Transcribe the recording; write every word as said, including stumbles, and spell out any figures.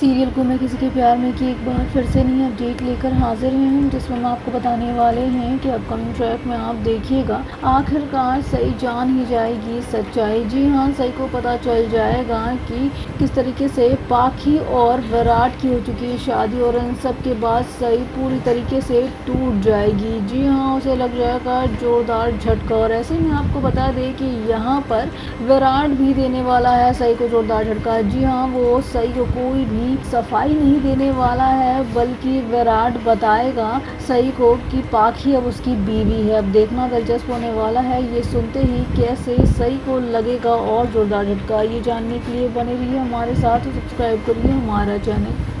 Serial गुम है किसी के प्यार में कि एक बार फिर से नई अपडेट लेकर हाजिर हैं हम, जिसमें हम आपको बताने वाले हैं कि अपकमिंग ट्रैक में आप देखिएगा आखिरकार सई जान ही जाएगी सच्चाई। जी हाँ, सई को पता चल जाएगा कि किस तरीके से पाखी और विराट की हो चुकी है शादी, और इन सब के बाद सई पूरी तरीके से टूट जाएगी। जी हाँ, उसे लग जाएगा जोरदार झटका। और ऐसे में आपको बता दें कि यहाँ पर विराट भी देने वाला है सई को जोरदार झटका। जी हाँ, वो सई को कोई भी सफाई नहीं देने वाला है, बल्कि विराट बताएगा सई को कि पाखी अब उसकी बीवी है। अब देखना दिलचस्प होने वाला है, ये सुनते ही कैसे सई को लगेगा और जोरदार झटका। ये जानने के लिए बने रहिए हमारे साथ और सब्सक्राइब करिए हमारा चैनल।